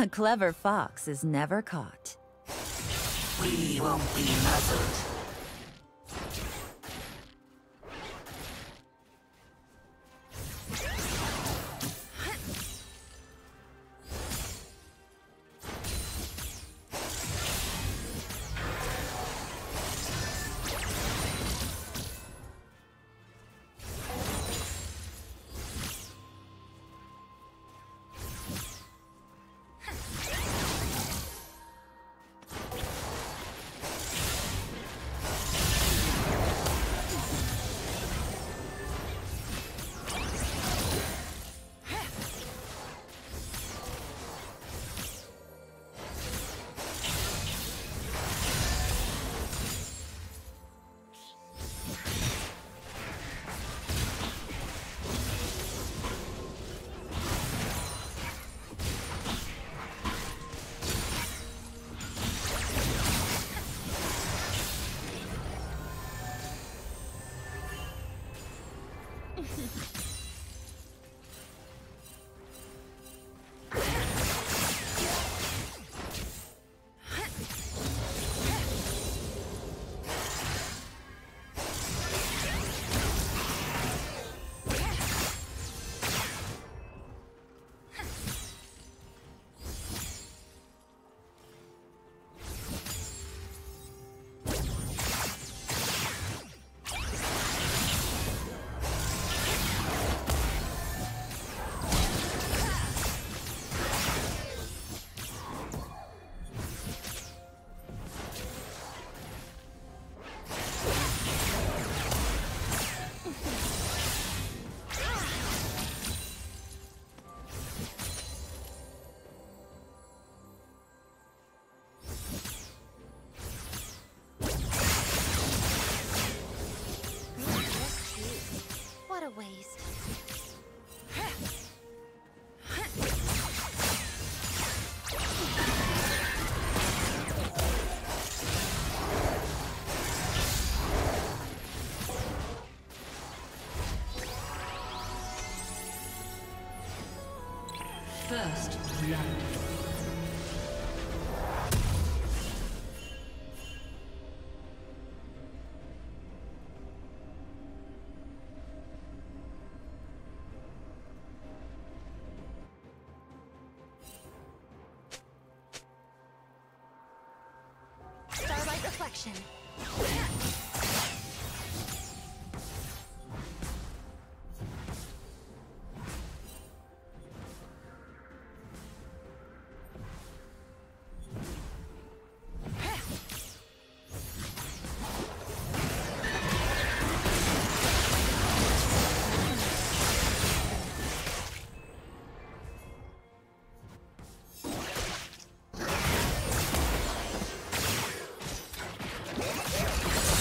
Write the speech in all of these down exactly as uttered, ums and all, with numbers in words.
A clever fox is never caught. We won't be muzzled. Waste. First blood. Reflection. Let's go.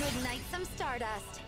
Ignite some stardust.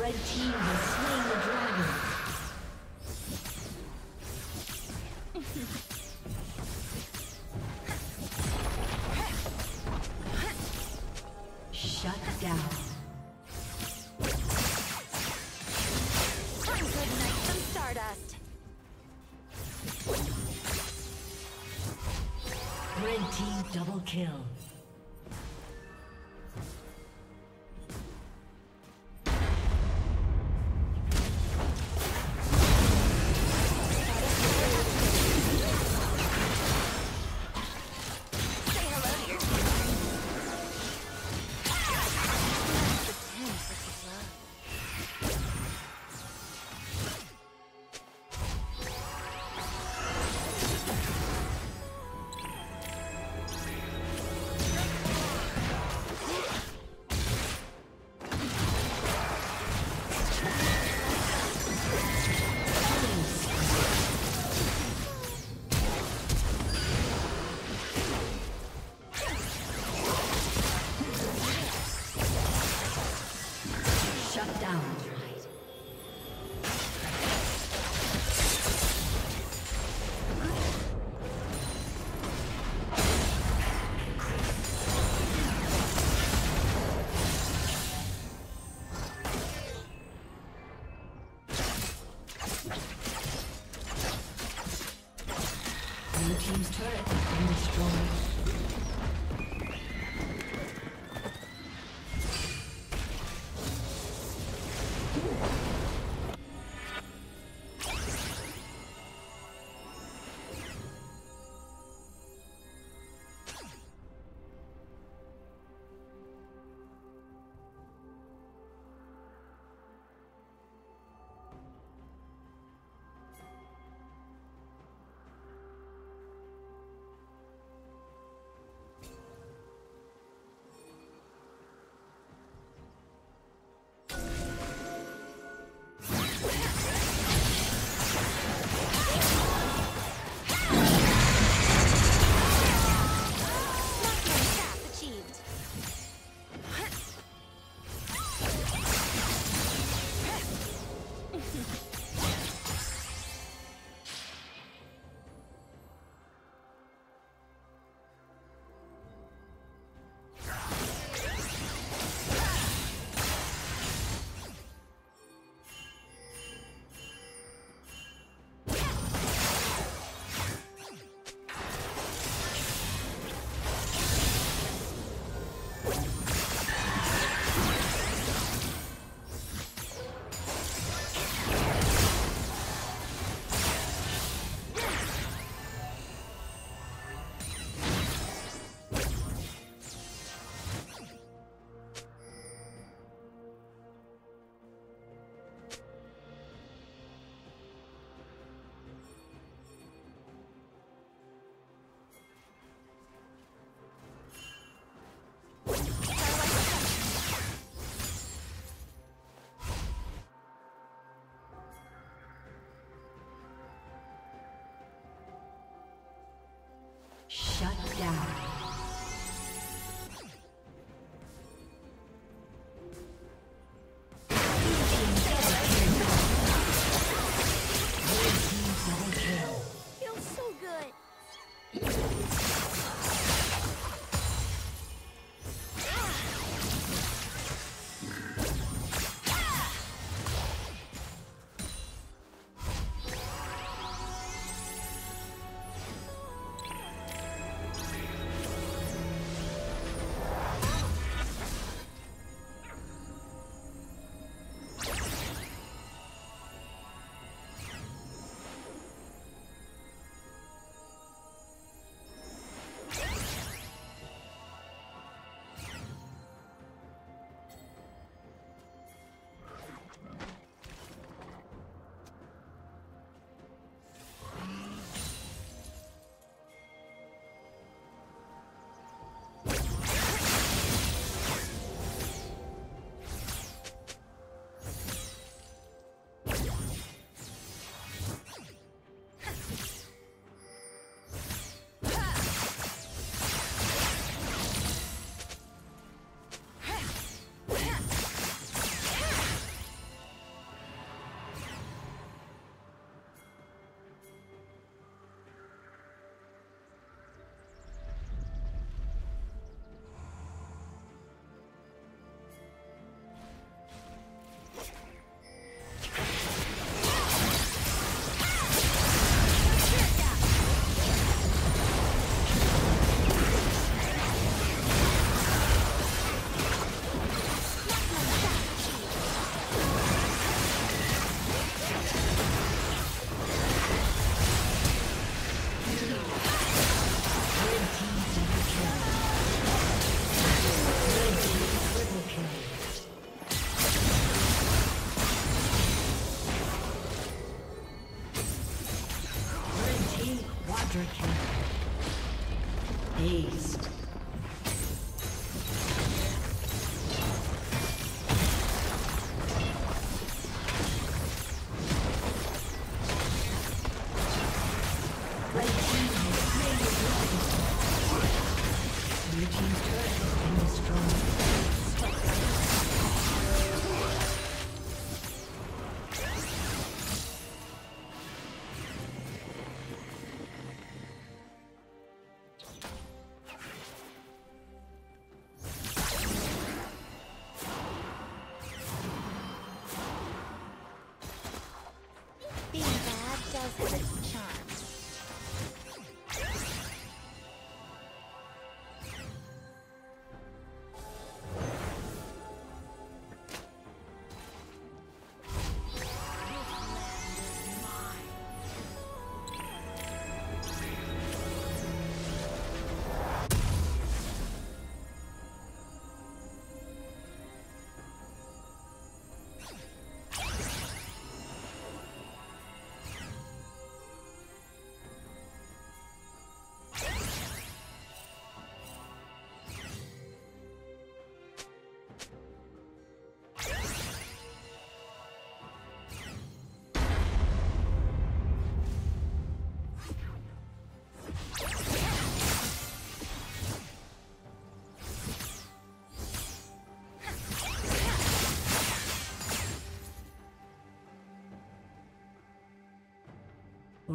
Red team has slain the dragon. Shut down. Good night from Stardust. Red team double kill.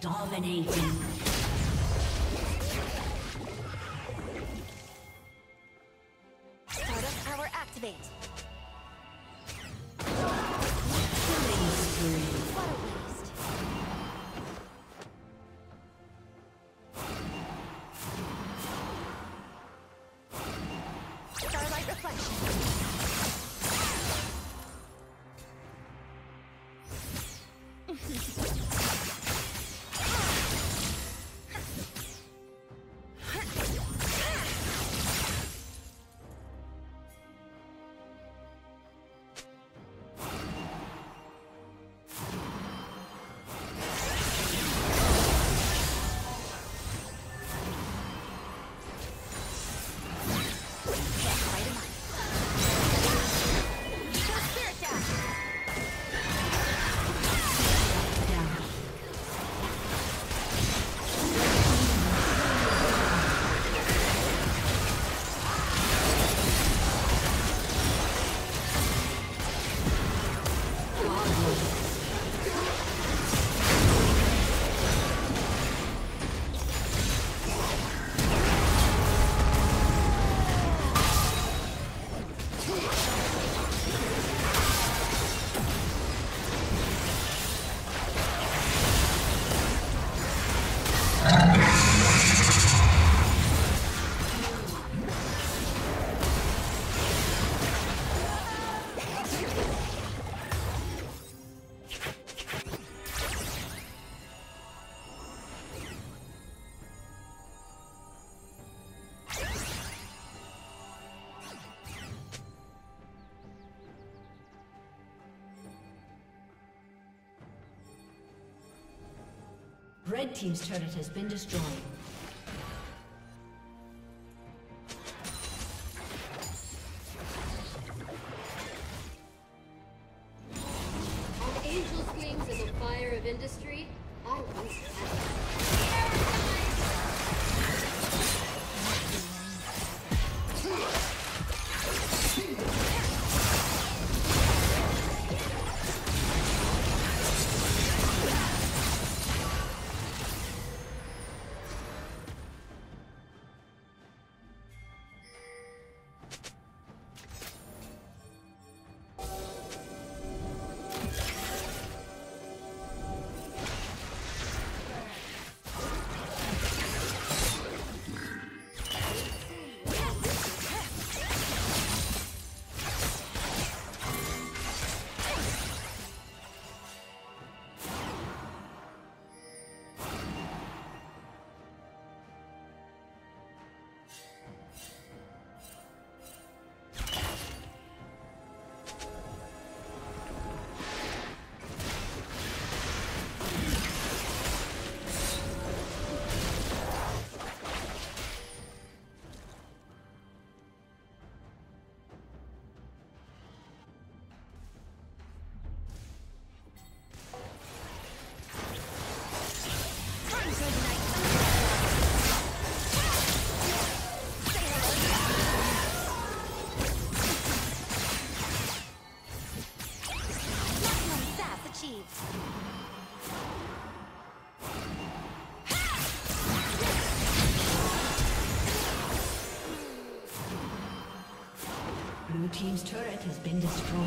Dominating. Startup power activate. Killing spree. What a waste. Starlight reflection. Red team's turret has been destroyed. Blue team's turret has been destroyed.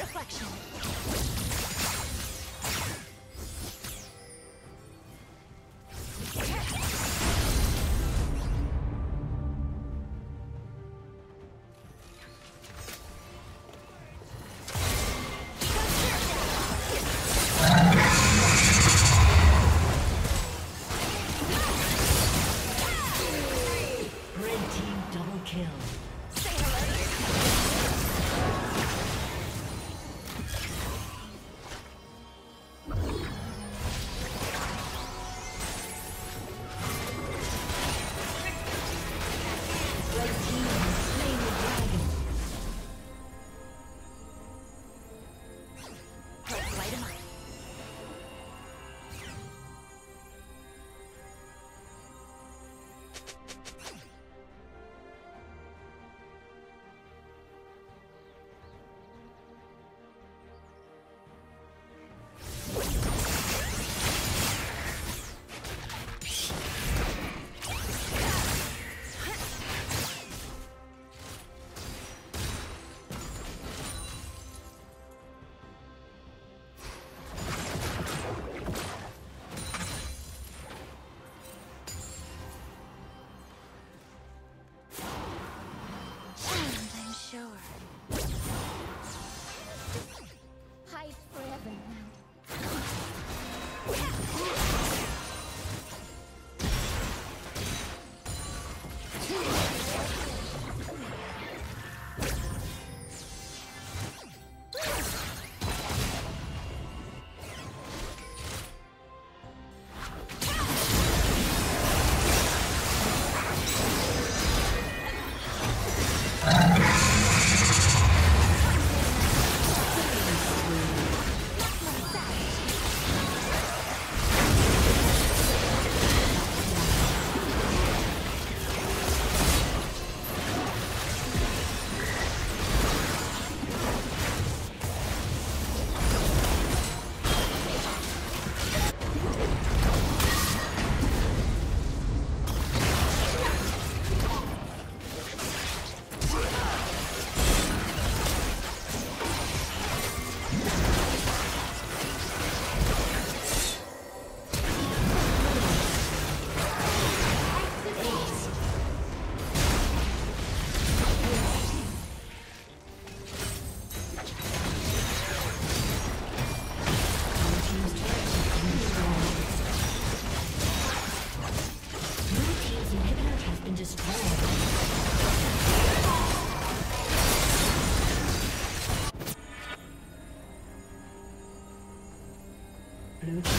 Reflection. Blue.